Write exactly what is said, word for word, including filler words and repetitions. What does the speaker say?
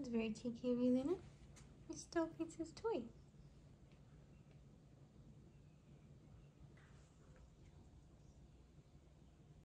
It's very cheeky of you, Luna. You stole Pizza's toy.